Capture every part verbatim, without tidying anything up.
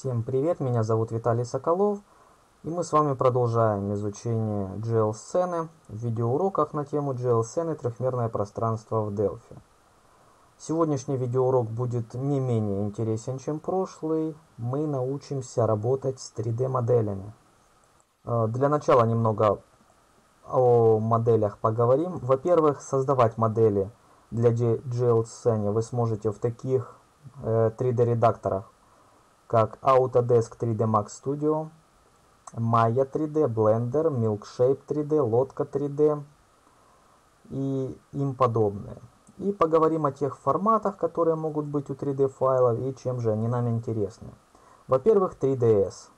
Всем привет, меня зовут Виталий Соколов, и мы с вами продолжаем изучение джи эл сцены в видеоуроках на тему джи эл сцены трехмерное пространство в Delphi. Сегодняшний видеоурок будет не менее интересен, чем прошлый. Мы научимся работать с три дэ моделями. Для начала немного о моделях поговорим. Во-первых, создавать модели для джи эл сцены вы сможете в таких три дэ редакторах, как Autodesk три дэ макс студио, Maya три дэ, Blender, Milkshape три дэ, Lodka три дэ и им подобные. И поговорим о тех форматах, которые могут быть у три дэ файлов и чем же они нам интересны. Во-первых, три дэ эс.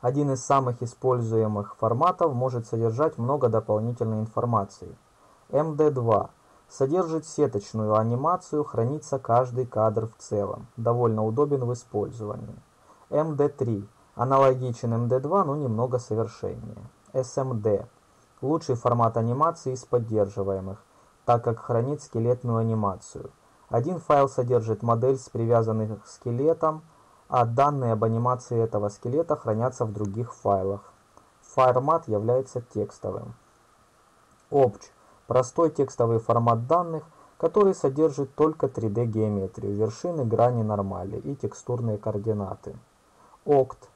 Один из самых используемых форматов, может содержать много дополнительной информации. эм дэ два. Содержит сеточную анимацию, хранится каждый кадр в целом. Довольно удобен в использовании. эм дэ три. Аналогичен эм дэ два, но немного совершеннее. эс эм дэ. Лучший формат анимации из поддерживаемых, так как хранит скелетную анимацию. Один файл содержит модель с привязанным к скелетам, а данные об анимации этого скелета хранятся в других файлах. Формат является текстовым. обч. Простой текстовый формат данных, который содержит только три дэ геометрию, вершины, грани, нормали и текстурные координаты. окт.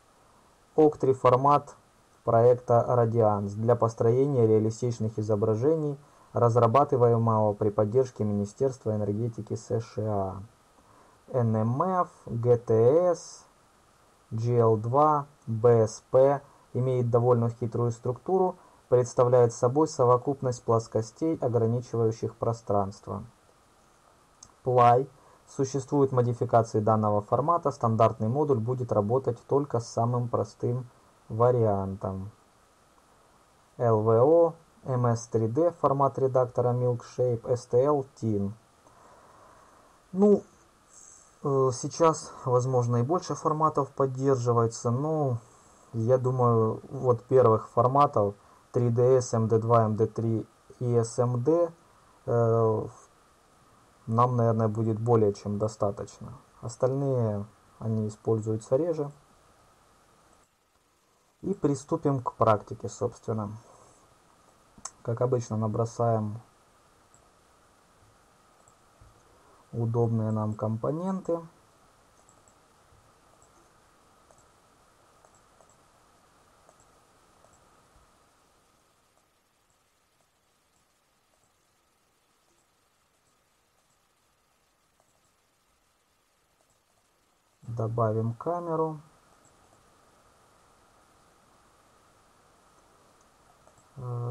окт три формат проекта Radiance для построения реалистичных изображений, разрабатываемого при поддержке Министерства энергетики США. эн эм эф, джи ти эс, джи эл два, би эс пи имеет довольно хитрую структуру, представляет собой совокупность плоскостей, ограничивающих пространство. плай. Существуют модификации данного формата, стандартный модуль будет работать только с самым простым вариантом. эл ви о, эм эс три дэ, формат редактора Milkshape, эс ти эл, тин. Ну, сейчас, возможно, и больше форматов поддерживается, но я думаю, вот первых форматов три дэ эс, эм дэ два, эм дэ три и эс эм дэ э, нам, наверное, будет более чем достаточно. Остальные они используются реже. И приступим к практике, собственно. Как обычно, набросаем удобные нам компоненты. Добавим камеру.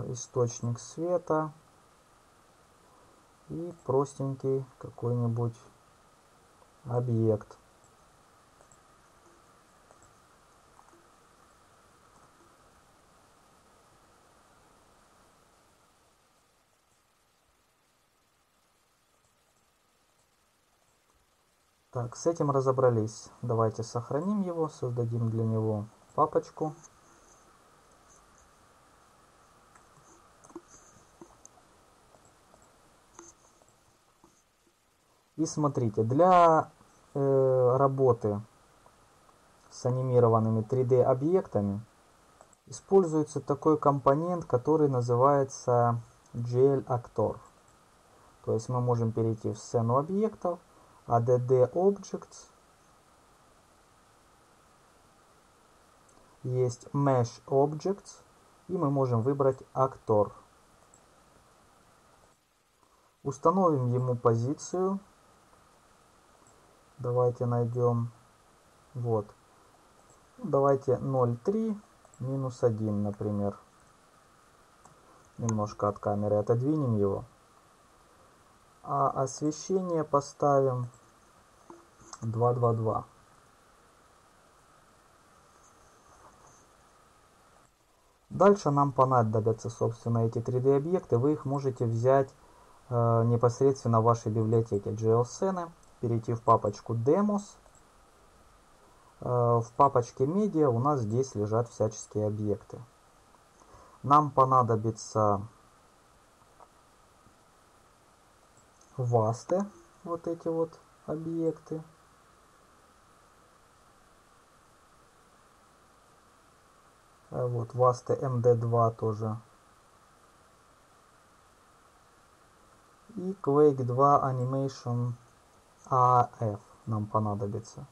Источник света. И простенький какой-нибудь объект. Так, с этим разобрались. Давайте сохраним его, создадим для него папочку. И смотрите, для э, работы с анимированными три дэ объектами используется такой компонент, который называется джи эл актор. То есть мы можем перейти в сцену объектов, а дэ дэ Objects, есть Mesh Objects, и мы можем выбрать Actor. Установим ему позицию. Давайте найдем, вот, давайте ноль три минус один, например. Немножко от камеры отодвинем его. А освещение поставим два два два. Дальше нам понадобятся, собственно, эти три дэ объекты. Вы их можете взять э, непосредственно в вашей библиотеке джи эл сцены. Перейти в папочку Demos. Э, в папочке Media у нас здесь лежат всяческие объекты. Нам понадобится васты, вот эти вот объекты. Вот, васты эм дэ два тоже. И Quake два Animation эй эф нам понадобится.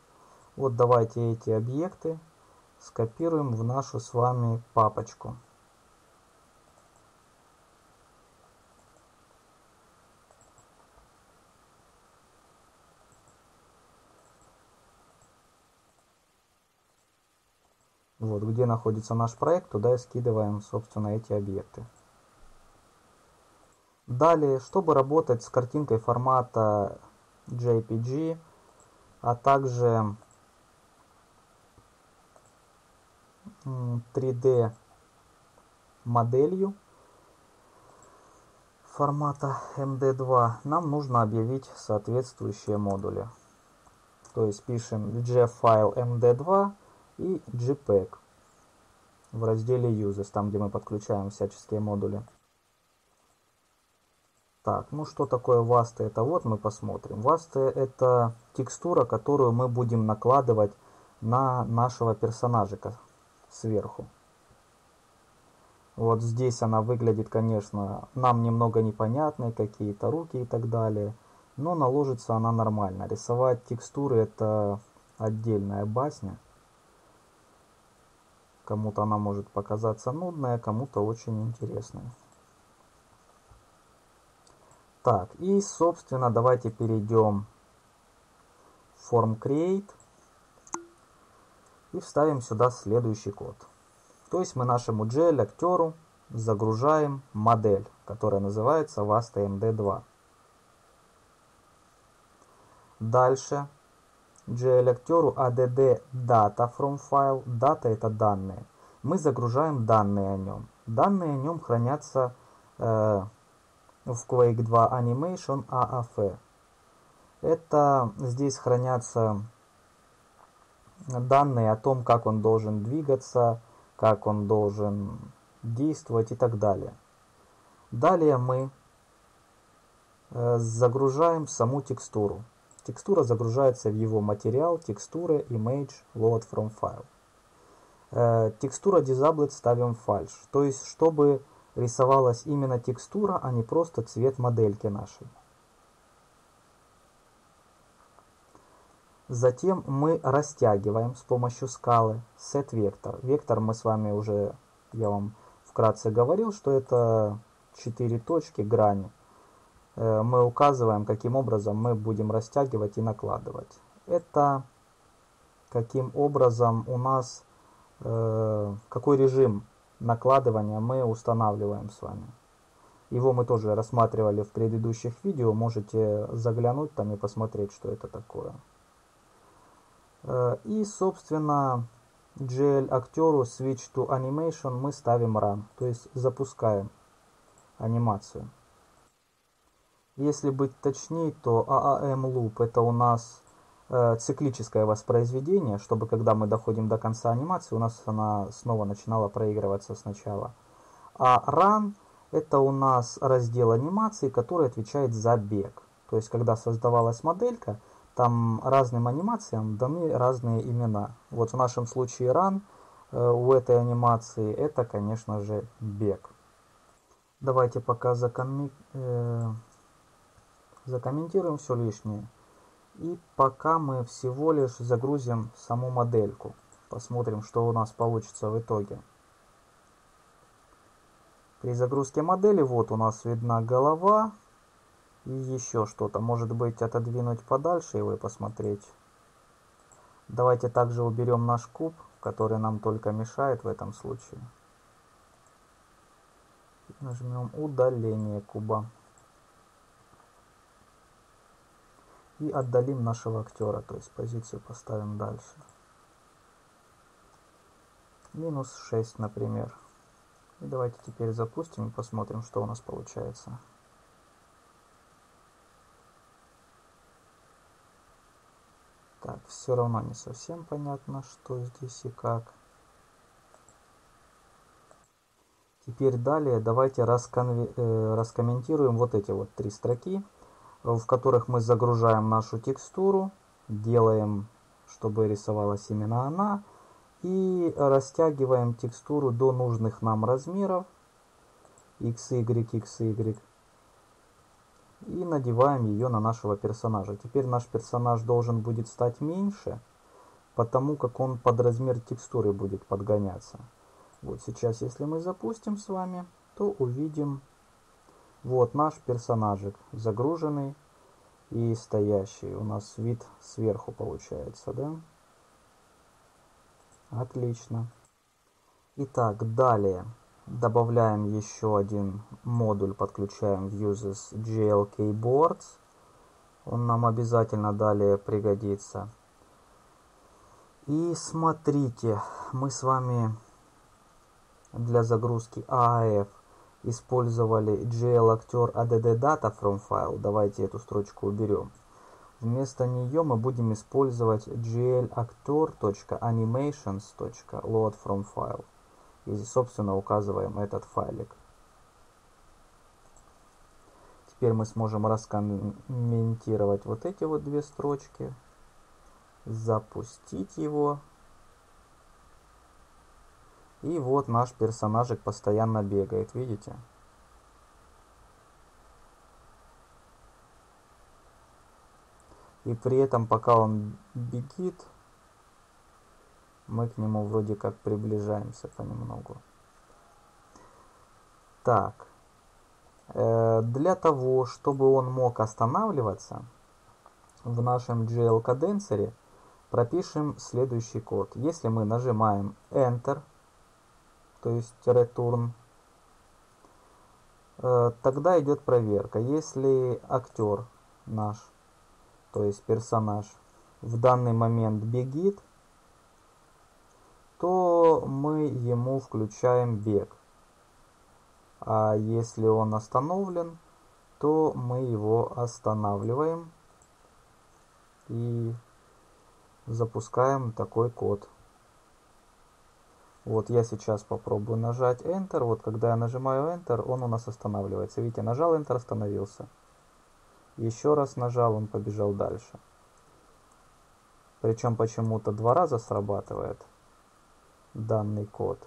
Вот давайте эти объекты скопируем в нашу с вами папочку. Вот где находится наш проект, туда и скидываем, собственно, эти объекты. Далее, чтобы работать с картинкой формата джей пи джи, а также три дэ моделью формата эм дэ два, нам нужно объявить соответствующие модули. То есть пишем джи эф файл эм дэ два и джи пи джи в разделе Users, там где мы подключаем всяческие модули. Так, ну что такое васты? Это вот мы посмотрим. Васты — это текстура, которую мы будем накладывать на нашего персонажика сверху. Вот здесь она выглядит, конечно, нам немного непонятной, какие-то руки и так далее, но наложится она нормально. Рисовать текстуры — это отдельная басня. Кому-то она может показаться нудная, кому-то очень интересная. Так, и, собственно, давайте перейдем в Form Create и вставим сюда следующий код. То есть мы нашему джи эл актеру загружаем модель, которая называется васта эм дэ два. Дальше джи эл актеру add data from file. Data — это данные. Мы загружаем данные о нем. Данные о нем хранятся э, в Quake два Animation эй эф. Это здесь хранятся данные о том, как он должен двигаться, как он должен действовать и так далее. Далее мы э, загружаем саму текстуру. Текстура загружается в его материал, текстуры, image, load from file. Э, текстура disable ставим false, то есть чтобы рисовалась именно текстура, а не просто цвет модельки нашей. Затем мы растягиваем с помощью скалы set вектор. Вектор мы с вами уже, я вам вкратце говорил, что это четыре точки, грани. Мы указываем, каким образом мы будем растягивать и накладывать. Это каким образом у нас, какой режим накладывания мы устанавливаем с вами. Его мы тоже рассматривали в предыдущих видео, можете заглянуть там и посмотреть, что это такое. И, собственно, джи эл актеру Switch to Animation мы ставим Run, то есть запускаем анимацию. Если быть точнее, то эй эй эм Loop — это у нас э, циклическое воспроизведение, чтобы когда мы доходим до конца анимации, у нас она снова начинала проигрываться сначала. А Run — это у нас раздел анимации, который отвечает за бег. То есть когда создавалась моделька, там разным анимациям даны разные имена. Вот в нашем случае Run, э, у этой анимации, это, конечно же, бег. Давайте пока закомми... э, закомментируем все лишнее. И пока мы всего лишь загрузим саму модельку. Посмотрим, что у нас получится в итоге. При загрузке модели вот у нас видна голова. И еще что-то. Может быть, отодвинуть подальше его и посмотреть. Давайте также уберем наш куб, который нам только мешает в этом случае. Нажмем удаление куба. И отдалим нашего актера. То есть позицию поставим дальше. минус шесть, например. И давайте теперь запустим и посмотрим, что у нас получается. Так, все равно не совсем понятно, что здесь и как. Теперь далее давайте расконве... э, раскомментируем вот эти вот три строки, в которых мы загружаем нашу текстуру, делаем, чтобы рисовалась именно она, и и растягиваем текстуру до нужных нам размеров икс игрек икс игрек и надеваем ее на нашего персонажа. Теперь наш персонаж должен будет стать меньше, потому как он под размер текстуры будет подгоняться. Вот сейчас, если мы запустим с вами, то увидим вот наш персонажик загруженный и стоящий. У нас вид сверху получается, да? Отлично. Итак, далее добавляем еще один модуль, подключаем Uses GLKeyboards. Он нам обязательно далее пригодится. И смотрите, мы с вами для загрузки эй эй эф использовали GLActor add data from file. Давайте эту строчку уберем. Вместо нее мы будем использовать GLActor.animations.load from file. И, собственно, указываем этот файлик. Теперь мы сможем раскомментировать вот эти вот две строчки. Запустить его. И вот наш персонажик постоянно бегает, видите? И при этом, пока он бегит, мы к нему вроде как приближаемся понемногу. Так, для того, чтобы он мог останавливаться, в нашем джи эл-коденсере пропишем следующий код. Если мы нажимаем Enter, то есть return, тогда идет проверка. Если актер наш, то есть персонаж, в данный момент бегит, то мы ему включаем бег. А если он остановлен, то мы его останавливаем и запускаем такой код. Вот я сейчас попробую нажать Enter. Вот когда я нажимаю Enter, он у нас останавливается. Видите, нажал Enter, остановился. Еще раз нажал, он побежал дальше. Причем почему-то два раза срабатывает данный код.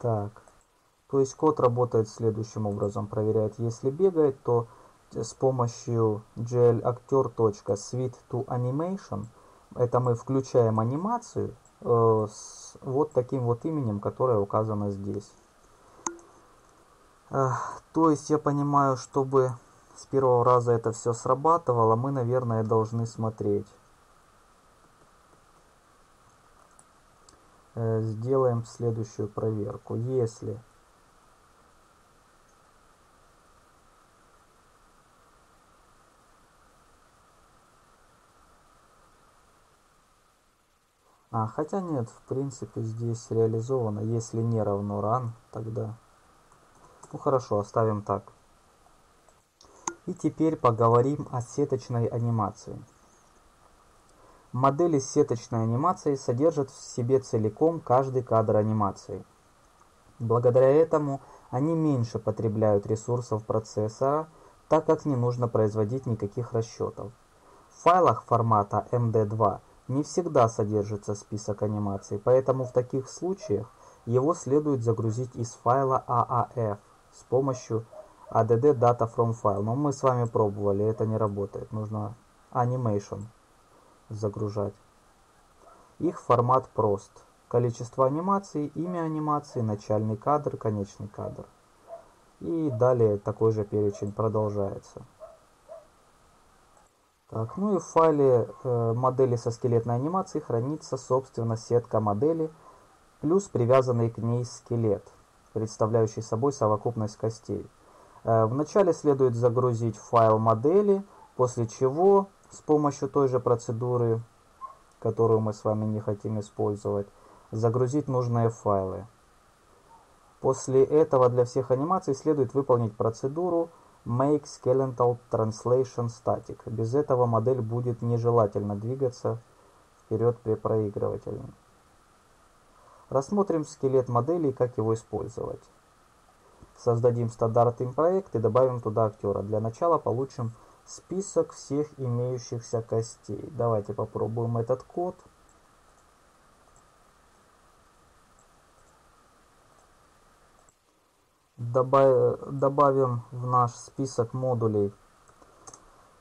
Так. То есть код работает следующим образом. Проверяет, если бегает, то с помощью glactor.switchToAnimation это мы включаем анимацию э, с вот таким вот именем, которое указано здесь. Э, то есть я понимаю, чтобы с первого раза это все срабатывало, мы, наверное, должны смотреть. Э, сделаем следующую проверку. Если... А, хотя нет, в принципе, здесь реализовано. Если не равно ран, тогда... Ну хорошо, оставим так. И теперь поговорим о сеточной анимации. Модели сеточной анимации содержат в себе целиком каждый кадр анимации. Благодаря этому они меньше потребляют ресурсов процессора, так как не нужно производить никаких расчетов. В файлах формата эм дэ два не всегда содержится список анимаций, поэтому в таких случаях его следует загрузить из файла эй эй эф с помощью add data from file. Но мы с вами пробовали, это не работает. Нужно animation загружать. Их формат прост. Количество анимаций, имя анимации, начальный кадр, конечный кадр. И далее такой же перечень продолжается. Так, ну и в файле э, модели со скелетной анимацией хранится, собственно, сетка модели, плюс привязанный к ней скелет, представляющий собой совокупность костей. Э, вначале следует загрузить файл модели, после чего с помощью той же процедуры, которую мы с вами не хотим использовать, загрузить нужные файлы. После этого для всех анимаций следует выполнить процедуру Make Skeletal Translation Static. Без этого модель будет нежелательно двигаться вперед при проигрывателе. Рассмотрим скелет модели и как его использовать. Создадим стандартный проект и добавим туда актера. Для начала получим список всех имеющихся костей. Давайте попробуем этот код. Добавим в наш список модулей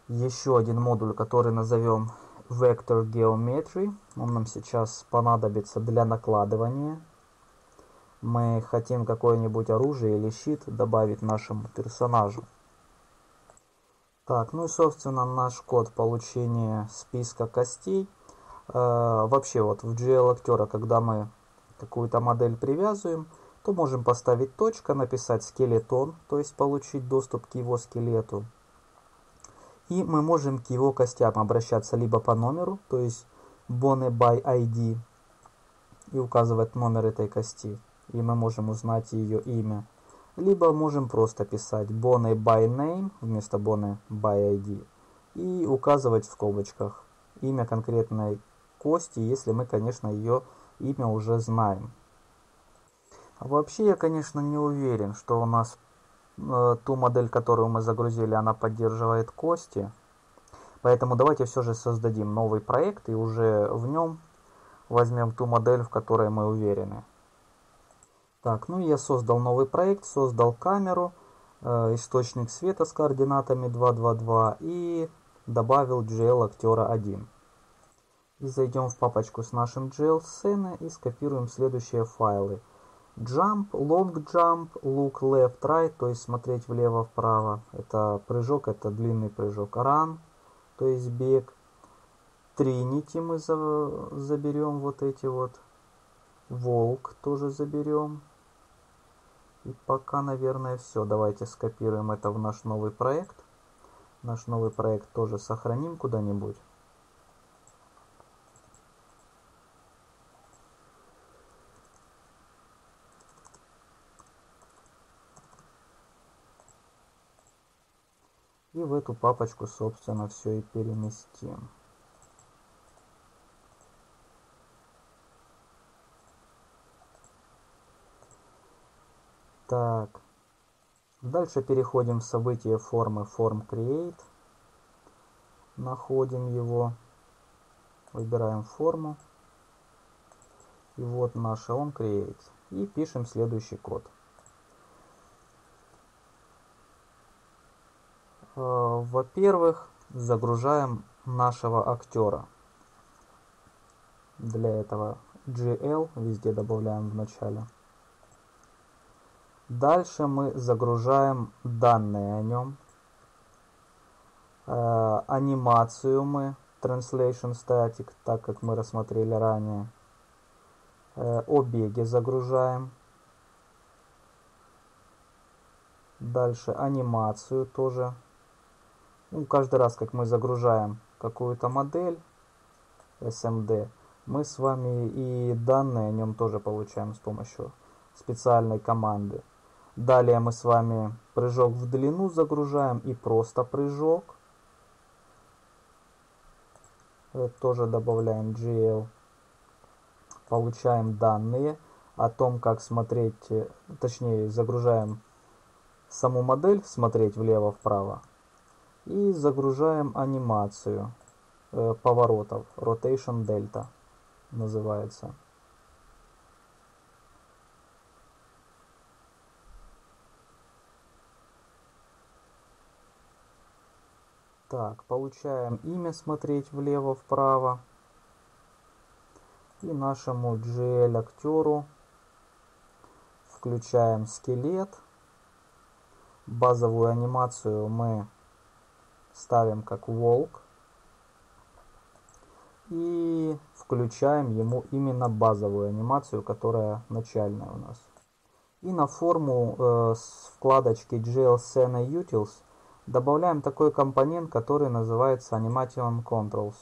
еще один модуль, который назовем Vector Geometry. Он нам сейчас понадобится для накладывания. Мы хотим какое-нибудь оружие или щит добавить нашему персонажу. Так, ну и собственно наш код получения списка костей. Э, вообще вот в GLActor, когда мы какую-то модель привязываем, то можем поставить точка, написать скелетон, то есть получить доступ к его скелету. И мы можем к его костям обращаться либо по номеру, то есть bone by ай ди, и указывать номер этой кости, и мы можем узнать ее имя. Либо можем просто писать bone by name вместо bone by ай ди, и указывать в скобочках имя конкретной кости, если мы, конечно, ее имя уже знаем. Вообще я, конечно, не уверен, что у нас э, ту модель, которую мы загрузили, она поддерживает кости. Поэтому давайте все же создадим новый проект и уже в нем возьмем ту модель, в которой мы уверены. Так, ну я создал новый проект, создал камеру, э, источник света с координатами два, два, два и добавил GLActor один. И зайдем в папочку с нашим GLScene и скопируем следующие файлы. Jump, long jump, look left, right, то есть смотреть влево-вправо. Это прыжок, это длинный прыжок. Run, то есть бег. Trinity мы за, заберем вот эти вот. Волк тоже заберем. И пока, наверное, все. Давайте скопируем это в наш новый проект. Наш новый проект тоже сохраним куда-нибудь. И в эту папочку, собственно, все и переместим. Так. Дальше переходим в событие формы FormCreate. Находим его. Выбираем форму. И вот наша OnCreate. И пишем следующий код. Во-первых, загружаем нашего актера. Для этого джи эл везде добавляем в начале. Дальше мы загружаем данные о нем. Э, анимацию мы, Translation Static, так как мы рассмотрели ранее. Э, о беге загружаем. Дальше анимацию тоже. Ну, каждый раз, как мы загружаем какую-то модель эс эм ди, мы с вами и данные о нем тоже получаем с помощью специальной команды. Далее мы с вами прыжок в длину загружаем и просто прыжок. Это тоже добавляем джи эл. Получаем данные о том, как смотреть, точнее загружаем саму модель, смотреть влево-вправо. И загружаем анимацию э, поворотов. Rotation Delta называется. Так, получаем имя смотреть влево-вправо. И нашему джи эл-актеру включаем скелет. Базовую анимацию мы ставим как волк и включаем ему именно базовую анимацию, которая начальная у нас. И на форму э, с вкладочки GLScene Utils добавляем такой компонент, который называется Animation Controls.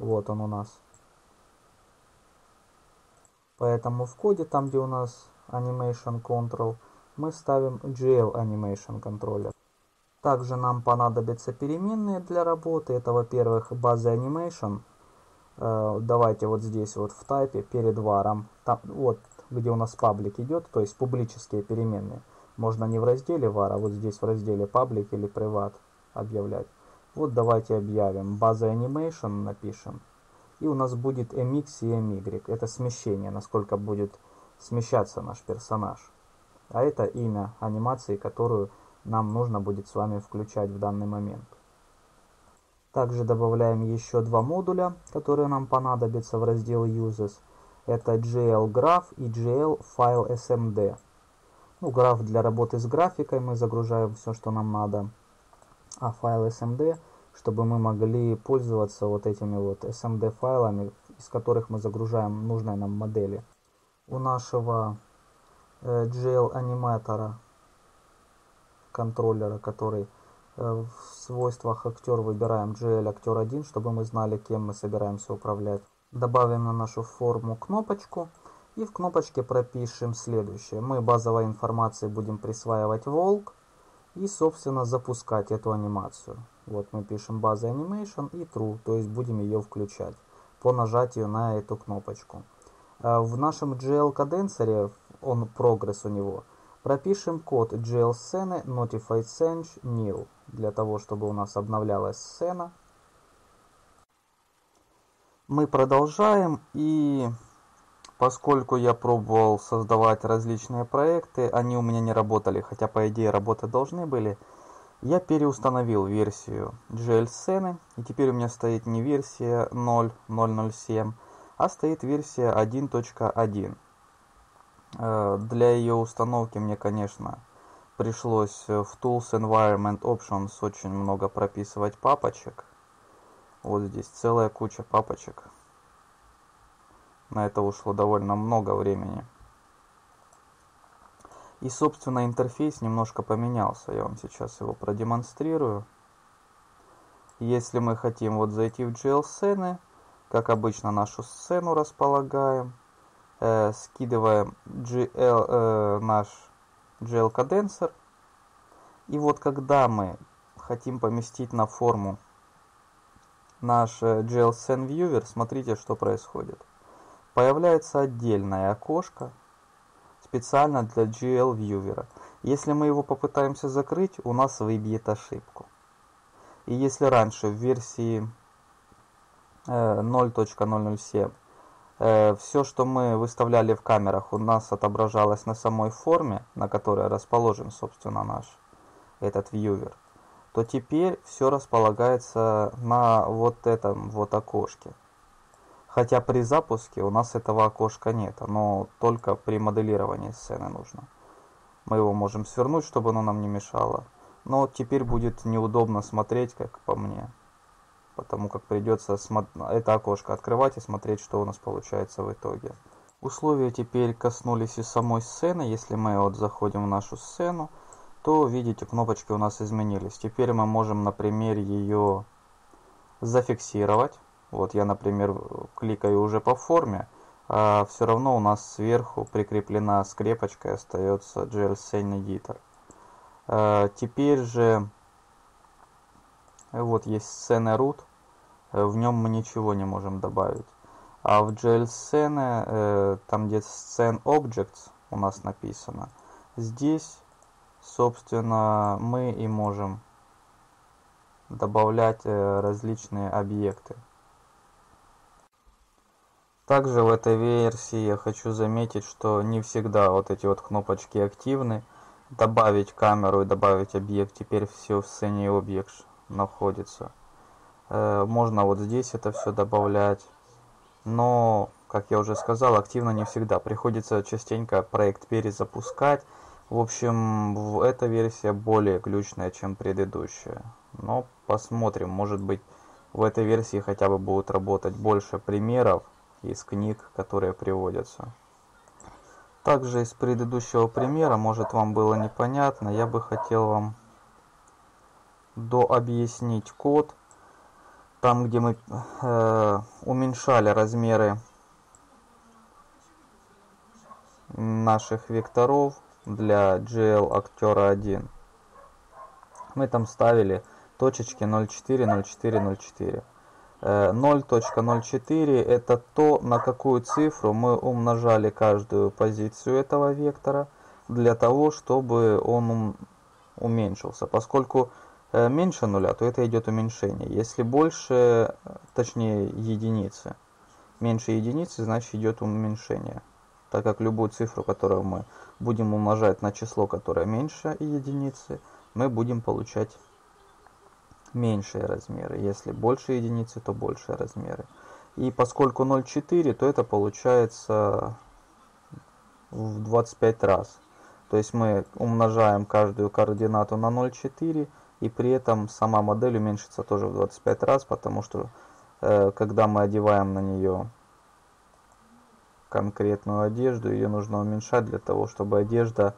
Вот он у нас. Поэтому в коде, там где у нас Animation Control, мы ставим джи эл Animation Controller. Также нам понадобятся переменные для работы. Это, во-первых, база Animation. Давайте вот здесь вот в тайпе перед варом, там, вот где у нас паблик идет, то есть публические переменные. Можно не в разделе вар, а вот здесь в разделе паблик или приват. объявлять. Вот давайте объявим. База Animation напишем. И у нас будет эм икс и эм игрек. Это смещение, насколько будет смещаться наш персонаж. А это имя анимации, которую нам нужно будет с вами включать в данный момент. Также добавляем еще два модуля, которые нам понадобятся в раздел Uses. Это GLGraph и GLFileSMD. Ну, граф для работы с графикой, мы загружаем все, что нам надо. А файл эс эм ди, чтобы мы могли пользоваться вот этими вот эс эм ди файлами, из которых мы загружаем нужные нам модели. У нашего э, джи эл аниматора, контроллера, который э, в свойствах актер выбираем джи эл актер один, чтобы мы знали, кем мы собираемся управлять. Добавим на нашу форму кнопочку. И в кнопочке пропишем следующее. Мы базовой информации будем присваивать волк и, собственно, запускать эту анимацию. Вот мы пишем база animation и true, то есть будем ее включать по нажатию на эту кнопочку. В нашем джи эл-каденсоре, он прогресс у него, пропишем код джи эл сцены notify change nil, для того, чтобы у нас обновлялась сцена. Мы продолжаем и... Поскольку я пробовал создавать различные проекты, они у меня не работали, хотя по идее работы должны были, я переустановил версию джи эл-сцены, и теперь у меня стоит не версия ноль ноль ноль семь, а стоит версия один точка один. Для ее установки мне, конечно, пришлось в Tools Environment Options очень много прописывать папочек. Вот здесь целая куча папочек. На это ушло довольно много времени. И, собственно, интерфейс немножко поменялся. Я вам сейчас его продемонстрирую. Если мы хотим вот зайти в джи эл-сцены, как обычно, нашу сцену располагаем, э, скидываем джи эл, э, наш джи эл-каденсер. И вот когда мы хотим поместить на форму наш джи эл-сцен-вьювер, смотрите, что происходит. Появляется отдельное окошко специально для джи эл-вьювера. Если мы его попытаемся закрыть, у нас выбьет ошибку. И если раньше в версии ноль точка ноль ноль семь все, что мы выставляли в камерах, у нас отображалось на самой форме, на которой расположен, собственно, наш этот вьювер, то теперь все располагается на вот этом вот окошке. Хотя при запуске у нас этого окошка нет, оно только при моделировании сцены нужно. Мы его можем свернуть, чтобы оно нам не мешало. Но теперь будет неудобно смотреть, как по мне. Потому как придется это окошко открывать и смотреть, что у нас получается в итоге. Условия теперь коснулись и самой сцены. Если мы вот заходим в нашу сцену, то видите, кнопочки у нас изменились. Теперь мы можем, например, ее зафиксировать. Вот я, например, кликаю уже по форме, а все равно у нас сверху прикреплена скрепочка и остается джи эл-Scene Editor. А теперь же, вот есть сцена root, в нем мы ничего не можем добавить. А в джи эл-Scene, там где Scene Objects у нас написано, здесь, собственно, мы и можем добавлять различные объекты. Также в этой версии я хочу заметить, что не всегда вот эти вот кнопочки активны. Добавить камеру и добавить объект, теперь все в сцене объект находится. Можно вот здесь это все добавлять. Но, как я уже сказал, активно не всегда. Приходится частенько проект перезапускать. В общем, эта версия более глючная, чем предыдущая. Но посмотрим, может быть, в этой версии хотя бы будут работать больше примеров из книг, которые приводятся. Также из предыдущего примера, может вам было непонятно, я бы хотел вам дообъяснить код. Там, где мы э, уменьшали размеры наших векторов для джи эл актера один, мы там ставили точечки ноль точка четыре, ноль точка четыре, ноль точка четыре. ноль точка ноль четыре это то, на какую цифру мы умножали каждую позицию этого вектора для того, чтобы он уменьшился. Поскольку меньше нуля, то это идет уменьшение. Если больше, точнее единицы, меньше единицы, значит идет уменьшение. Так как любую цифру, которую мы будем умножать на число, которое меньше единицы, мы будем получать меньшие размеры. Если больше единицы, то большие размеры. И поскольку ноль целых четыре десятых, то это получается в двадцать пять раз. То есть мы умножаем каждую координату на ноль целых четыре десятых, и при этом сама модель уменьшится тоже в двадцать пять раз, потому что э, когда мы одеваем на нее конкретную одежду, ее нужно уменьшать для того, чтобы одежда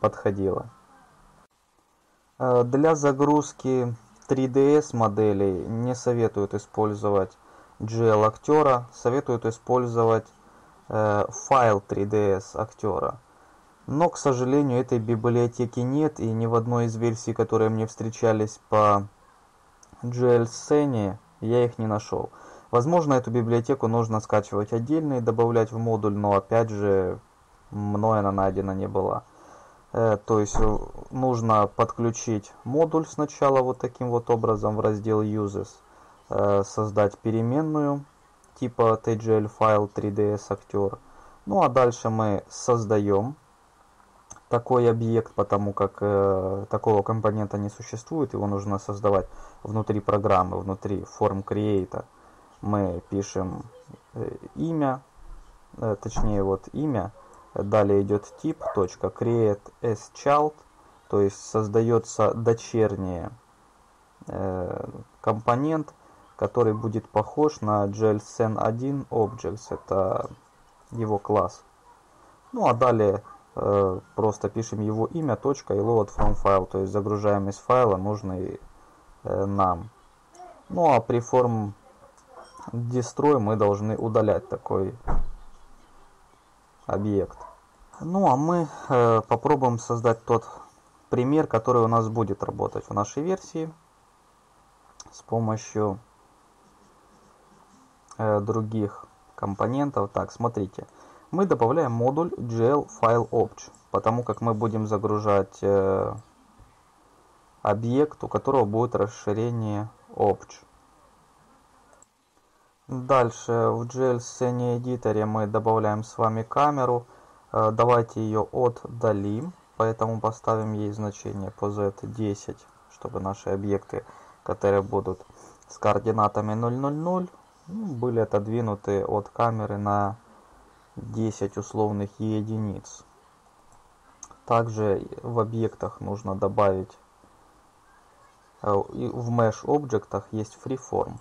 подходила. Э, для загрузки три дэ эс моделей не советуют использовать GLActor, советуют использовать э, файл три дэ эс актера. Но, к сожалению, этой библиотеки нет, и ни в одной из версий, которые мне встречались по GLScene, я их не нашел. Возможно, эту библиотеку нужно скачивать отдельно и добавлять в модуль, но, опять же, мной она найдена не была. То есть, нужно подключить модуль сначала вот таким вот образом в раздел Uses, создать переменную типа тэ джи эл файл три дэ эс актер. Ну, а дальше мы создаем такой объект, потому как э, такого компонента не существует, его нужно создавать внутри программы, внутри форм-креэйта. Мы пишем э, имя, э, точнее вот имя, далее идет тип, точка, create as child, то есть создается дочерний э, компонент, который будет похож на GLScene один Objects, это его класс. Ну а далее просто пишем его имя, точка и load from file, то есть загружаем из файла нужный нам. Ну а при form destroy мы должны удалять такой объект. Ну а мы попробуем создать тот пример, который у нас будет работать в нашей версии с помощью других компонентов. Так, смотрите. Мы добавляем модуль GLFileObj, потому как мы будем загружать э, объект, у которого будет расширение Obj. Дальше в GLScene Editor мы добавляем с вами камеру. Э, давайте ее отдалим, поэтому поставим ей значение пи зет десять, чтобы наши объекты, которые будут с координатами ноль ноль ноль, были отодвинуты от камеры на десять условных единиц. Также в объектах нужно добавить, в mesh объектах есть freeform,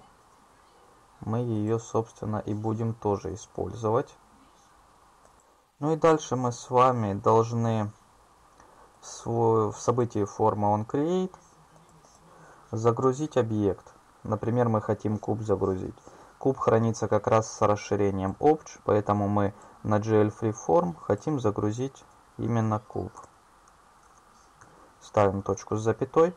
мы ее собственно и будем тоже использовать. Ну и дальше мы с вами должны в событии forma on create загрузить объект. Например, мы хотим куб загрузить. Куб хранится как раз с расширением Obj, поэтому мы на GLFreeform хотим загрузить именно куб. Ставим точку с запятой.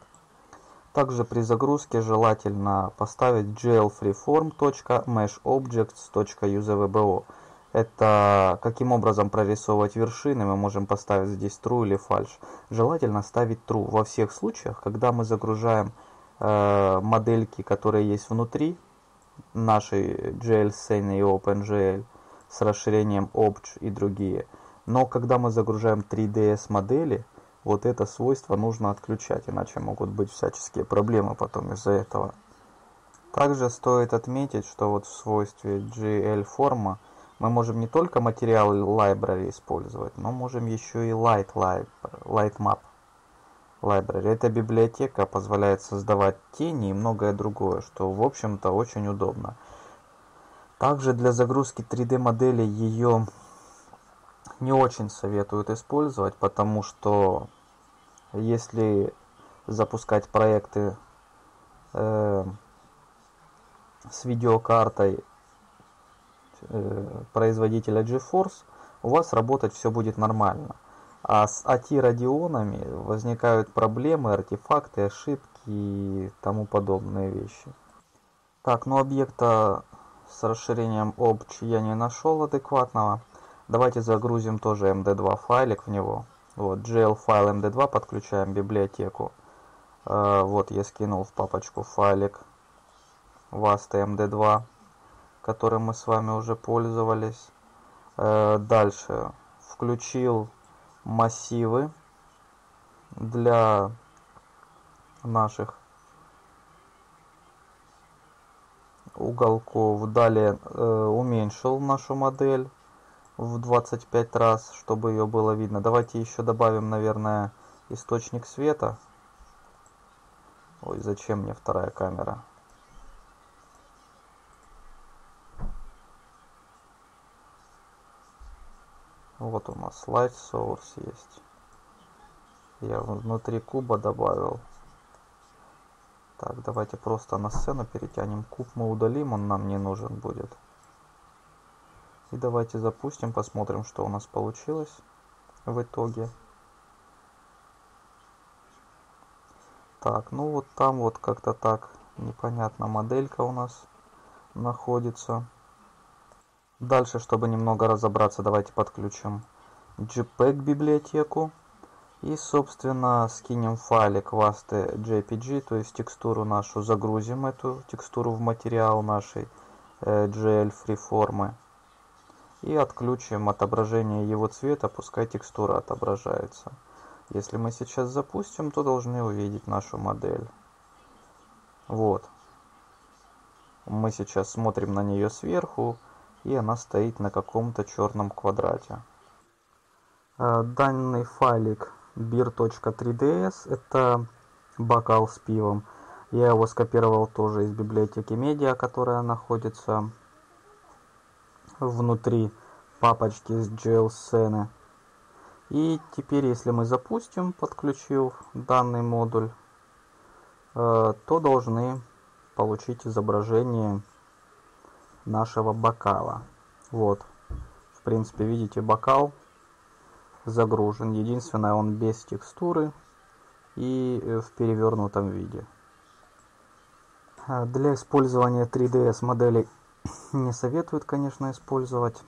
Также при загрузке желательно поставить GLFreeform.meshObjects.usvbo. Это каким образом прорисовывать вершины, мы можем поставить здесь true или false. Желательно ставить true во всех случаях, когда мы загружаем э, модельки, которые есть внутри нашей GLScene и OpenGL с расширением Obj и другие. Но когда мы загружаем три дэ эс модели, вот это свойство нужно отключать, иначе могут быть всяческие проблемы потом из-за этого. Также стоит отметить, что вот в свойстве GLForm мы можем не только материал library использовать, но можем еще и light, light, lightmap library. Эта библиотека позволяет создавать тени и многое другое, что в общем-то очень удобно. Также для загрузки три дэ модели ее не очень советуют использовать, потому что если запускать проекты э, с видеокартой э, производителя GeForce, у вас работать все будет нормально. А с эй ти-радионами возникают проблемы, артефакты, ошибки и тому подобные вещи. Так, ну объекта с расширением Obj я не нашел адекватного. Давайте загрузим тоже эм дэ два файлик в него. Вот, GLFileSMD два, подключаем библиотеку. Вот я скинул в папочку файлик vast.md два, которым мы с вами уже пользовались. Дальше включил массивы для наших уголков. Далее э, уменьшил нашу модель в двадцать пять раз, чтобы ее было видно. Давайте еще добавим, наверное, источник света. Ой, зачем мне вторая камера? Вот у нас Light Source есть. Я внутри куба добавил. Так, давайте просто на сцену перетянем. Куб мы удалим, он нам не нужен будет. И давайте запустим, посмотрим, что у нас получилось в итоге. Так, ну вот там вот как-то так непонятно моделька у нас находится. Дальше, чтобы немного разобраться, давайте подключим джепег библиотеку. И, собственно, скинем файлик vast.jpg, то есть текстуру нашу, загрузим эту текстуру в материал нашей джи эл фриформы. И отключим отображение его цвета, пускай текстура отображается. Если мы сейчас запустим, то должны увидеть нашу модель. Вот. Мы сейчас смотрим на нее сверху, и она стоит на каком-то черном квадрате. Данный файлик beer.3ds — это бокал с пивом. Я его скопировал тоже из библиотеки медиа, которая находится внутри папочки с GLScene. И теперь, если мы запустим, подключив данный модуль, то должны получить изображение нашего бокала. Вот, в принципе, видите, бокал загружен. Единственное, он без текстуры и в перевернутом виде. Для использования три ди эс моделей не советуют, конечно, использовать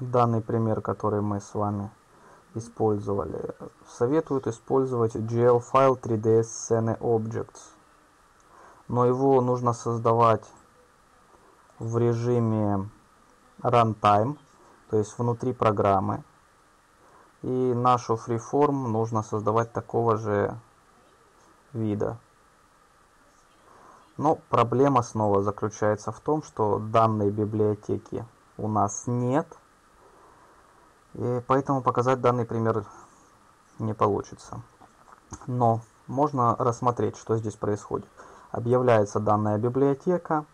данный пример, который мы с вами использовали. Советуют использовать GLFile три ди эс Scene Objects. Но его нужно создавать в режиме Runtime, то есть внутри программы. И нашу фриформ нужно создавать такого же вида. Но проблема снова заключается в том, что данной библиотеки у нас нет. И поэтому показать данный пример не получится. Но можно рассмотреть, что здесь происходит. Объявляется данная библиотека.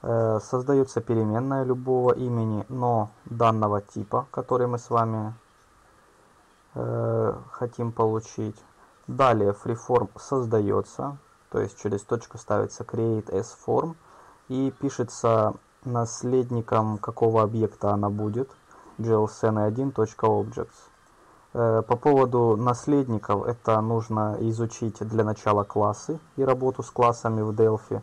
Создается переменная любого имени, но данного типа, который мы с вами хотим получить. Далее FreeForm создается, то есть через точку ставится Create as Form и пишется наследником какого объекта она будет, glscene1.objects. По поводу наследников, это нужно изучить для начала классы и работу с классами в Delphi.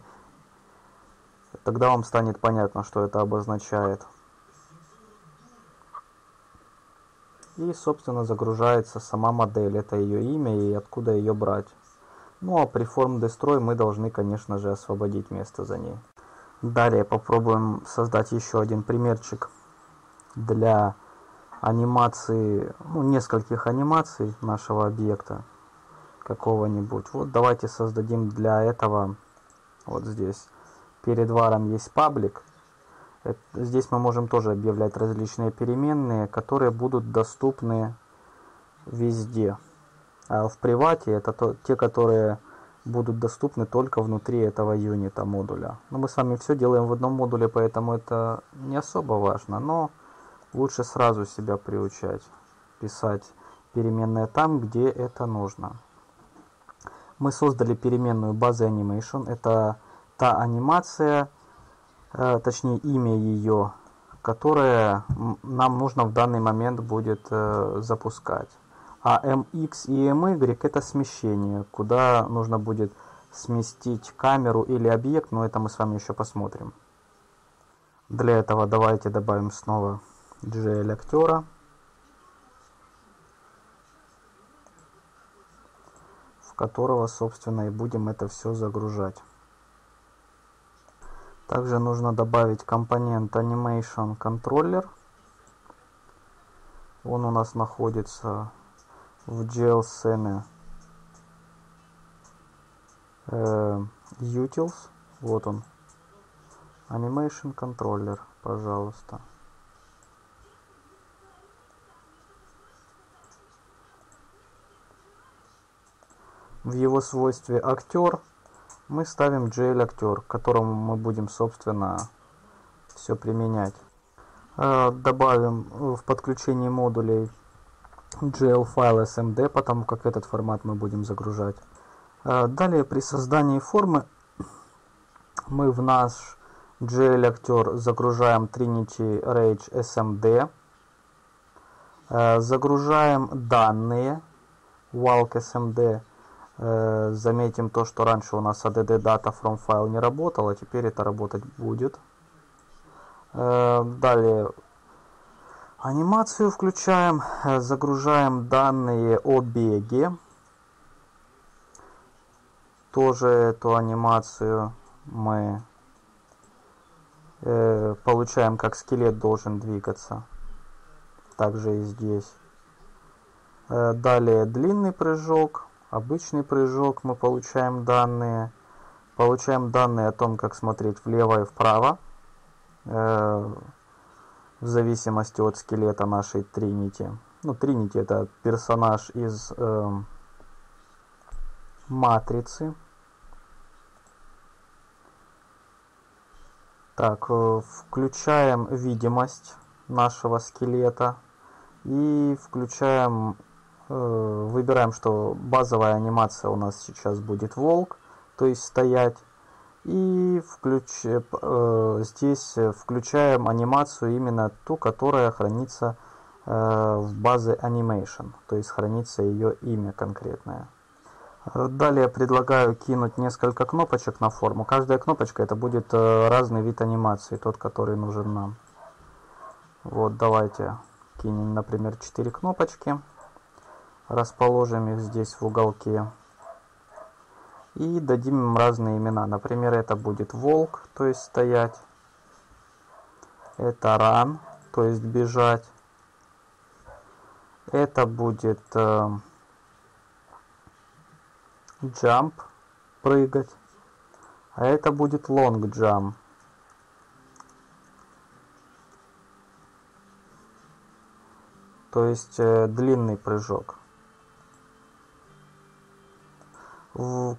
Тогда вам станет понятно, что это обозначает. И, собственно, загружается сама модель, это ее имя и откуда ее брать. Ну а при FormDestroy мы должны, конечно же, освободить место за ней. Далее попробуем создать еще один примерчик для анимации, ну, нескольких анимаций нашего объекта какого-нибудь. Вот давайте создадим для этого, вот здесь перед варом есть паблик. Здесь мы можем тоже объявлять различные переменные, которые будут доступны везде. А в привате это то, те, которые будут доступны только внутри этого юнита модуля. Но мы с вами все делаем в одном модуле, поэтому это не особо важно. Но лучше сразу себя приучать, писать переменные там, где это нужно. Мы создали переменную базы Animation. Это та анимация, точнее имя ее, которое нам нужно в данный момент будет э, запускать. А mx и my — это смещение, куда нужно будет сместить камеру или объект, но это мы с вами еще посмотрим. Для этого давайте добавим снова GLActor. которого, собственно, и будем это все загружать. Также нужно добавить компонент Animation Controller. Он у нас находится в GLScene э, Utils. Вот он. Animation Controller, пожалуйста. В его свойстве актер мы ставим GLActor, к которому мы будем, собственно, все применять. Добавим в подключении модулей GLFileSMD, потому как этот формат мы будем загружать. Далее при создании формы мы в наш GLActor загружаем Trinity Rage эс эм ди, загружаем данные walk.smd. Заметим то, что раньше у нас add data from file не работало, теперь это работать будет. Далее анимацию включаем, загружаем данные о беге. Тоже эту анимацию мы получаем, как скелет должен двигаться. Также и здесь. Далее длинный прыжок. Обычный прыжок, мы получаем данные. Получаем данные о том, как смотреть влево и вправо, э, в зависимости от скелета нашей Тринити. Ну, Тринити — это персонаж из э, Матрицы. Так, э, включаем видимость нашего скелета и включаем... Выбираем, что базовая анимация у нас сейчас будет волк, то есть стоять. И включ... здесь включаем анимацию именно ту, которая хранится в базе Animation, то есть хранится ее имя конкретное. Далее предлагаю кинуть несколько кнопочек на форму. Каждая кнопочка — это будет разный вид анимации, тот, который нужен нам. Вот, давайте кинем, например, четыре кнопочки. Расположим их здесь в уголке и дадим им разные имена. Например, это будет волк, то есть стоять. Это ран, то есть бежать. Это будет jump, прыгать. А это будет long jump. То есть э, длинный прыжок.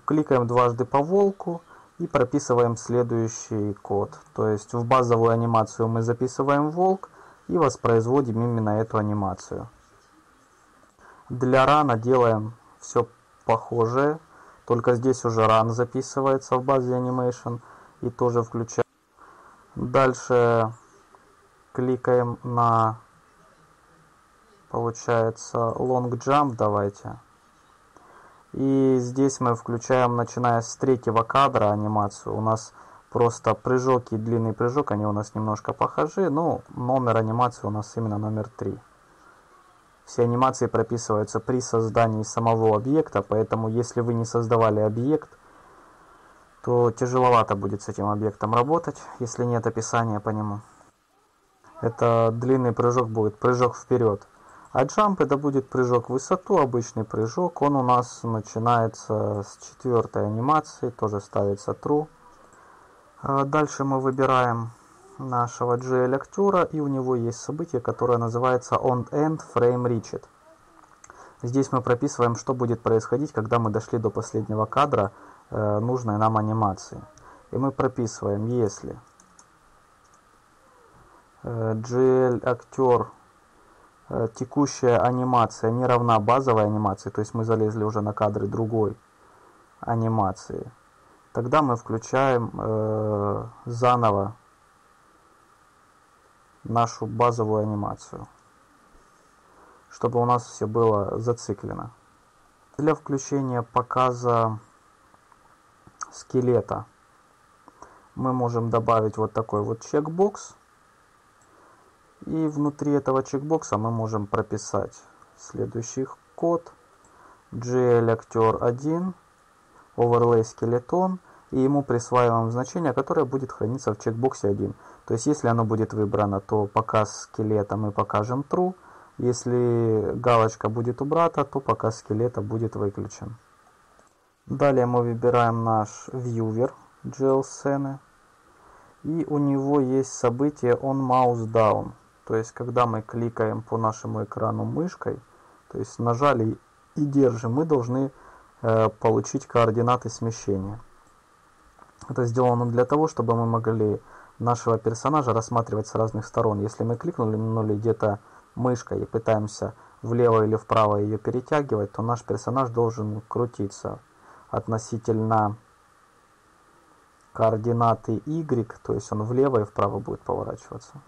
Кликаем дважды по волку и прописываем следующий код. То есть в базовую анимацию мы записываем волк и воспроизводим именно эту анимацию. Для рана делаем все похожее, только здесь уже ран записывается в базе Animation и тоже включаем. Дальше кликаем на, получается, long jump, давайте. И здесь мы включаем, начиная с третьего кадра, анимацию. У нас просто прыжок и длинный прыжок, они у нас немножко похожи. Но номер анимации у нас именно номер три. Все анимации прописываются при создании самого объекта, поэтому если вы не создавали объект, то тяжеловато будет с этим объектом работать, если нет описания по нему. Это длинный прыжок будет, прыжок вперед. А джамп — это будет прыжок в высоту, обычный прыжок. Он у нас начинается с четвертой анимации, тоже ставится true. Дальше мы выбираем нашего GLActor, и у него есть событие, которое называется on-end frame reached. Здесь мы прописываем, что будет происходить, когда мы дошли до последнего кадра нужной нам анимации. И мы прописываем, если GLActor текущая анимация не равна базовой анимации, то есть мы залезли уже на кадры другой анимации, тогда мы включаем э, заново нашу базовую анимацию, чтобы у нас все было зациклено. Для включения показа скелета мы можем добавить вот такой вот чекбокс. И внутри этого чекбокса мы можем прописать следующий код. GLActor один, overlay скелетон, и ему присваиваем значение, которое будет храниться в чекбоксе один. То есть, если оно будет выбрано, то показ скелета мы покажем true. Если галочка будет убрата, то показ скелета будет выключен. Далее мы выбираем наш viewer GLScene. И у него есть событие on mouse down. То есть, когда мы кликаем по нашему экрану мышкой, то есть нажали и держим, мы должны э, получить координаты смещения. Это сделано для того, чтобы мы могли нашего персонажа рассматривать с разных сторон. Если мы кликнули где-то мышкой и пытаемся влево или вправо ее перетягивать, то наш персонаж должен крутиться относительно координаты Y, то есть он влево и вправо будет поворачиваться.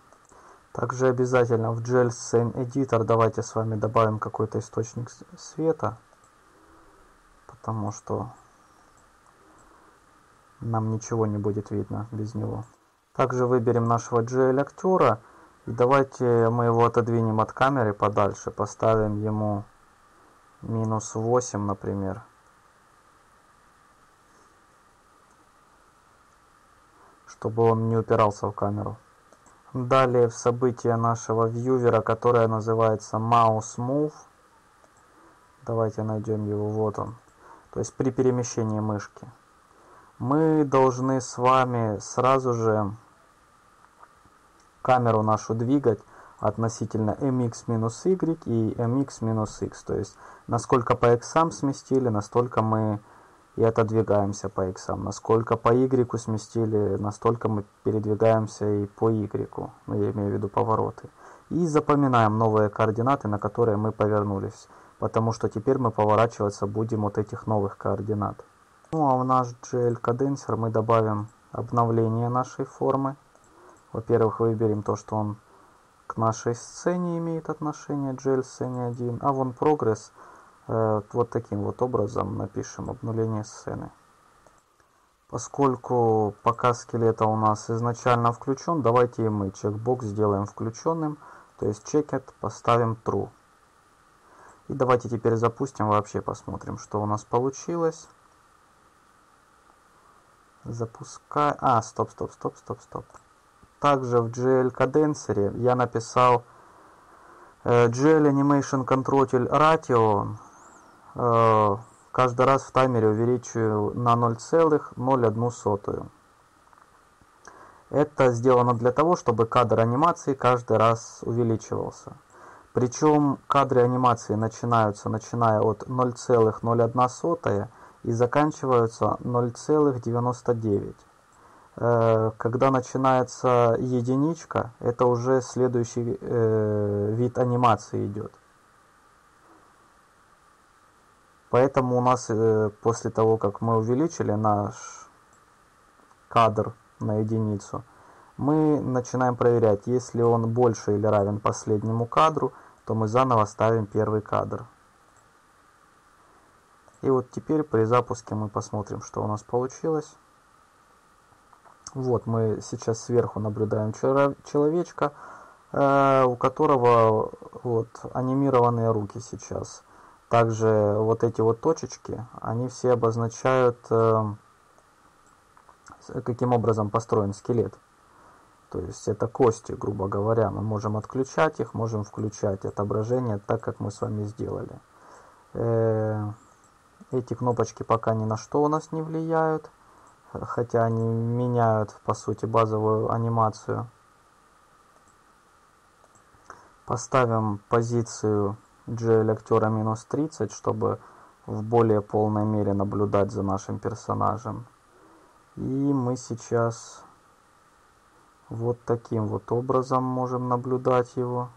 Также обязательно в GLScene Editor давайте с вами добавим какой-то источник света, потому что нам ничего не будет видно без него. Также выберем нашего GLActor. И давайте мы его отодвинем от камеры подальше. Поставим ему минус восемь, например. Чтобы он не упирался в камеру. Далее в событие нашего вьювера, которое называется Mouse Move. Давайте найдем его. Вот он. То есть при перемещении мышки. Мы должны с вами сразу же камеру нашу двигать относительно эм икс минус игрек и эм икс минус икс. То есть насколько по иксам сместили, настолько мы и отодвигаемся по иксам. Насколько по игреку сместили, настолько мы передвигаемся и по игреку. Ну, я имею в виду повороты. И запоминаем новые координаты, на которые мы повернулись. Потому что теперь мы поворачиваться будем от этих новых координат. Ну а в наш GL-каденсер мы добавим обновление нашей формы. Во-первых, выберем то, что он к нашей сцене имеет отношение, GL-сцене один. А вон прогресс, э, вот таким вот образом напишем обнуление сцены. Поскольку показ скелета у нас изначально включен, давайте и мы чекбокс сделаем включенным. То есть checked поставим true. И давайте теперь запустим, вообще посмотрим, что у нас получилось. Запускаю. А, стоп, стоп, стоп, стоп, стоп. Также в GL-каденсере я написал э, GL-Animation-Control-Ratio. Э, каждый раз в таймере увеличиваю на ноль целых ноль одну сотую. Это сделано для того, чтобы кадр анимации каждый раз увеличивался. Причем кадры анимации начинаются, начиная от ноль целых ноль одна сотая. И заканчиваются ноль целых девяносто девять. Когда начинается единичка, это уже следующий вид анимации идет. Поэтому у нас после того, как мы увеличили наш кадр на единицу, мы начинаем проверять, если он больше или равен последнему кадру, то мы заново ставим первый кадр. И вот теперь при запуске мы посмотрим, что у нас получилось. Вот мы сейчас сверху наблюдаем человечка, у которого вот анимированные руки сейчас. Также вот эти вот точечки, они все обозначают, каким образом построен скелет. То есть это кости, грубо говоря. Мы можем отключать их, можем включать отображение, так как мы с вами сделали. Эти кнопочки пока ни на что у нас не влияют, хотя они меняют, по сути, базовую анимацию. Поставим позицию GLActor минус тридцать, чтобы в более полной мере наблюдать за нашим персонажем. И мы сейчас вот таким вот образом можем наблюдать его.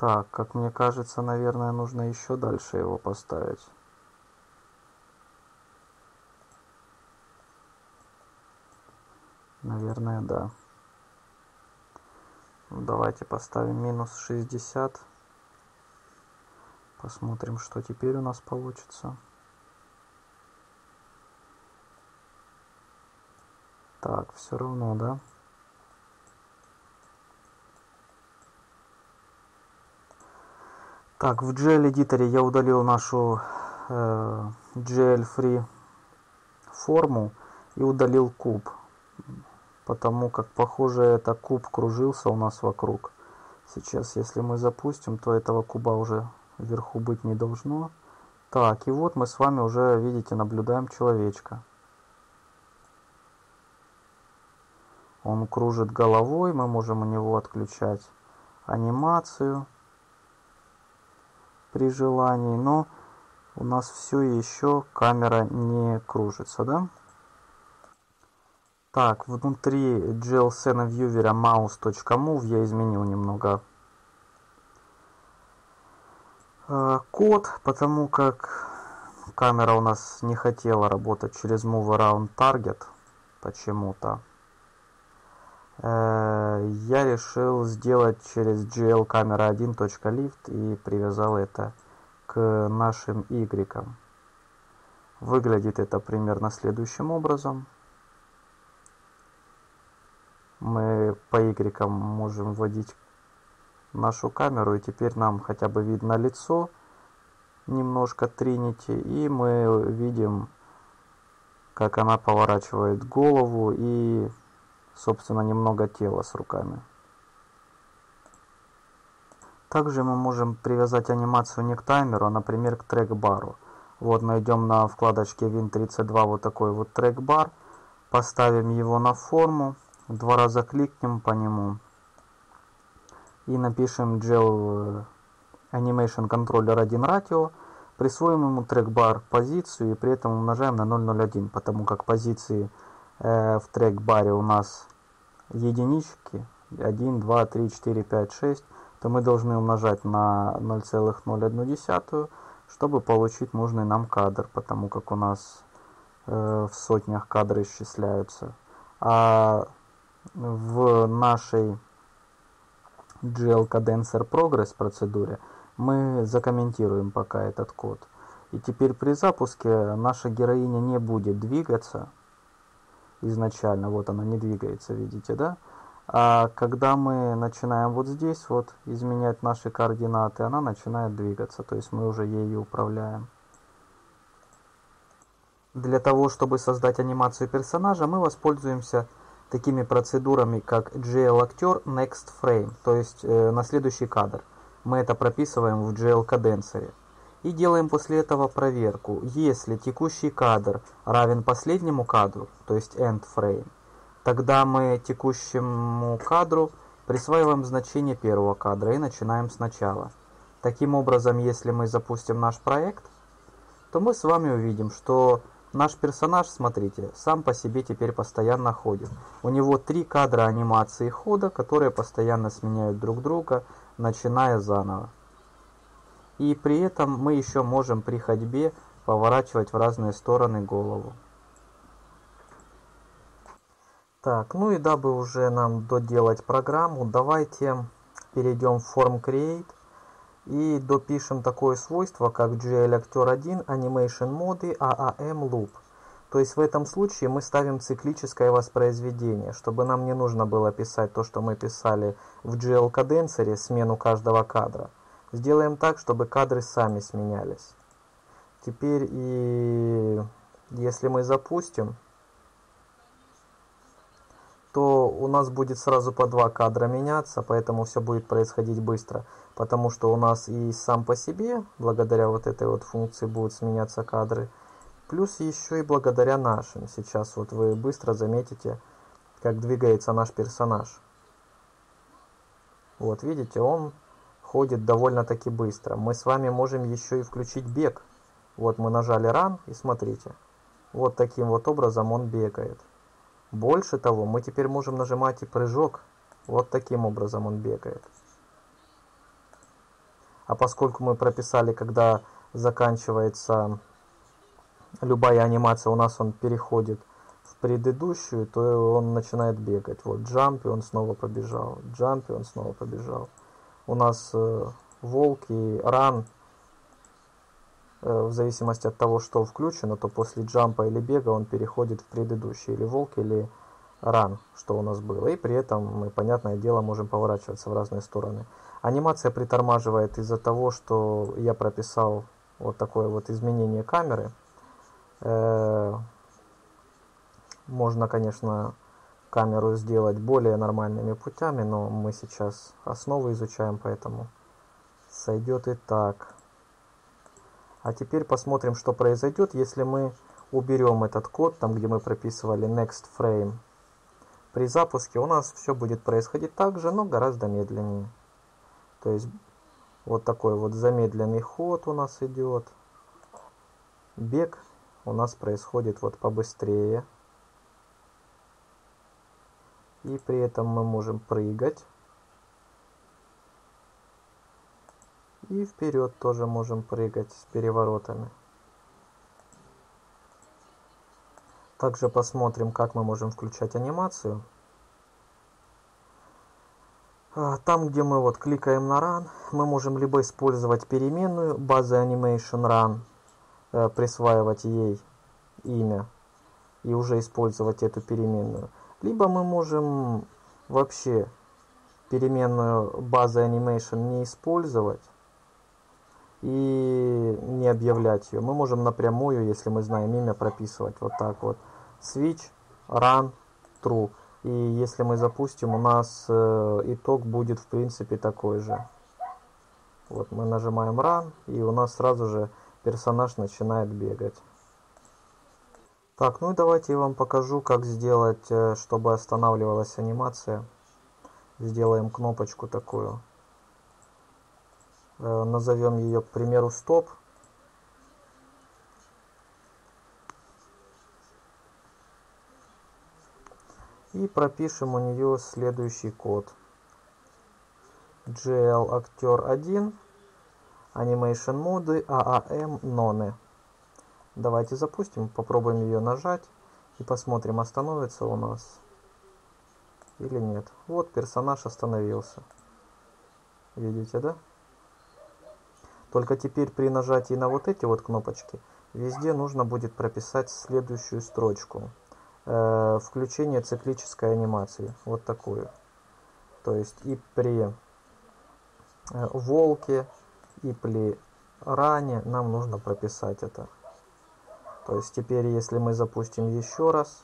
Так, как мне кажется, наверное, нужно еще дальше его поставить. Наверное, да. Давайте поставим минус шестьдесят. Посмотрим, что теперь у нас получится. Так, все равно, да? Так, в джи эл-эдиторе я удалил нашу э, джи эл-free форму и удалил куб, потому как, похоже, это куб кружился у нас вокруг. Сейчас, если мы запустим, то этого куба уже вверху быть не должно. Так, и вот мы с вами уже, видите, наблюдаем человечка. Он кружит головой, мы можем у него отключать анимацию при желании, но у нас все еще камера не кружится, да? Так, внутри джи эл сцена Viewer mouse.move я изменил немного э, код, потому как камера у нас не хотела работать через Move Around Target почему-то. Я решил сделать через джи эл камера один.lift и привязал это к нашим Y. Выглядит это примерно следующим образом. Мы по Y можем вводить нашу камеру, и теперь нам хотя бы видно лицо, немножко Trinity, и мы видим, как она поворачивает голову и... собственно, немного тела с руками. Также мы можем привязать анимацию не к таймеру, а, например, к трекбару. Вот найдем на вкладочке вин тридцать два вот такой вот трекбар. Поставим его на форму. Два раза кликнем по нему. И напишем джи эл Animation Controller один Ratio. Присвоим ему трекбар позицию и при этом умножаем на ноль целых ноль один, потому как позиции... в трекбаре у нас единички один, два, три, четыре, пять, шесть, то мы должны умножать на ноль целых ноль одну, чтобы получить нужный нам кадр, потому как у нас э, в сотнях кадры исчисляются. А в нашей джи эл Cadencer Progress процедуре мы закомментируем пока этот код. И теперь при запуске наша героиня не будет двигаться. Изначально вот она не двигается, видите, да? А когда мы начинаем вот здесь вот изменять наши координаты, она начинает двигаться, то есть мы уже ею управляем. Для того, чтобы создать анимацию персонажа, мы воспользуемся такими процедурами, как джи эл Actor Next Frame, то есть э, на следующий кадр. Мы это прописываем в джи эл Cadencer. И делаем после этого проверку. Если текущий кадр равен последнему кадру, то есть end frame, тогда мы текущему кадру присваиваем значение первого кадра и начинаем сначала. Таким образом, если мы запустим наш проект, то мы с вами увидим, что наш персонаж, смотрите, сам по себе теперь постоянно ходит. У него три кадра анимации хода, которые постоянно сменяют друг друга, начиная заново. И при этом мы еще можем при ходьбе поворачивать в разные стороны голову. Так, ну и дабы уже нам доделать программу, давайте перейдем в Form Create и допишем такое свойство, как джи эл Actor один Animation Mode эй эй эм Loop. То есть в этом случае мы ставим циклическое воспроизведение, чтобы нам не нужно было писать то, что мы писали в джи эл Cadencer, смену каждого кадра. Сделаем так, чтобы кадры сами сменялись. Теперь, и если мы запустим, то у нас будет сразу по два кадра меняться, поэтому все будет происходить быстро. Потому что у нас и сам по себе, благодаря вот этой вот функции, будут сменяться кадры. Плюс еще и благодаря нашим. Сейчас вот вы быстро заметите, как двигается наш персонаж. Вот, видите, он... ходит довольно-таки быстро. Мы с вами можем еще и включить бег. Вот мы нажали Run и смотрите. Вот таким вот образом он бегает. Больше того, мы теперь можем нажимать и прыжок. Вот таким образом он бегает. А поскольку мы прописали, когда заканчивается любая анимация, у нас он переходит в предыдущую, то он начинает бегать. Вот джамп, и он снова побежал. Джамп, и он снова побежал. У нас э, волк и ран, э, в зависимости от того, что включено, то после джампа или бега он переходит в предыдущий, или волк, или ран, что у нас было. И при этом мы, понятное дело, можем поворачиваться в разные стороны. Анимация притормаживает из-за того, что я прописал вот такое вот изменение камеры. Можно, конечно, камеру сделать более нормальными путями, но мы сейчас основы изучаем, поэтому сойдет и так. А теперь посмотрим, что произойдет, если мы уберем этот код, там, где мы прописывали Next Frame. При запуске у нас все будет происходить так же, но гораздо медленнее. То есть вот такой вот замедленный ход у нас идет. Бег у нас происходит вот побыстрее. И при этом мы можем прыгать. И вперед тоже можем прыгать с переворотами. Также посмотрим, как мы можем включать анимацию. Там, где мы вот кликаем на Run, мы можем либо использовать переменную базы Animation Run, присваивать ей имя и уже использовать эту переменную. Либо мы можем вообще переменную базы Animation не использовать и не объявлять ее. Мы можем напрямую, если мы знаем имя, прописывать вот так вот. Switch, Run, True. И если мы запустим, у нас итог будет в принципе такой же. Вот мы нажимаем Run, и у нас сразу же персонаж начинает бегать. Так, ну и давайте я вам покажу, как сделать, чтобы останавливалась анимация. Сделаем кнопочку такую. Назовем ее, к примеру, стоп. И пропишем у нее следующий код. GLActor один, Animation Mode, AAM, None. Давайте запустим, попробуем ее нажать и посмотрим, остановится у нас или нет. Вот персонаж остановился. Видите, да? Только теперь при нажатии на вот эти вот кнопочки везде нужно будет прописать следующую строчку. Э, включение циклической анимации. Вот такую. То есть и при э, волке, и при ране нам нужно прописать это. То есть теперь, если мы запустим еще раз,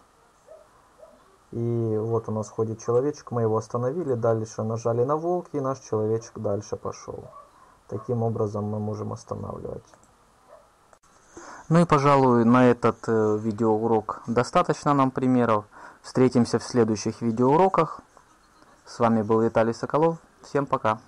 и вот у нас ходит человечек, мы его остановили, дальше нажали на волк, и наш человечек дальше пошел. Таким образом мы можем останавливать. Ну и, пожалуй, на этот видеоурок достаточно нам примеров. Встретимся в следующих видеоуроках. С вами был Виталий Соколов. Всем пока!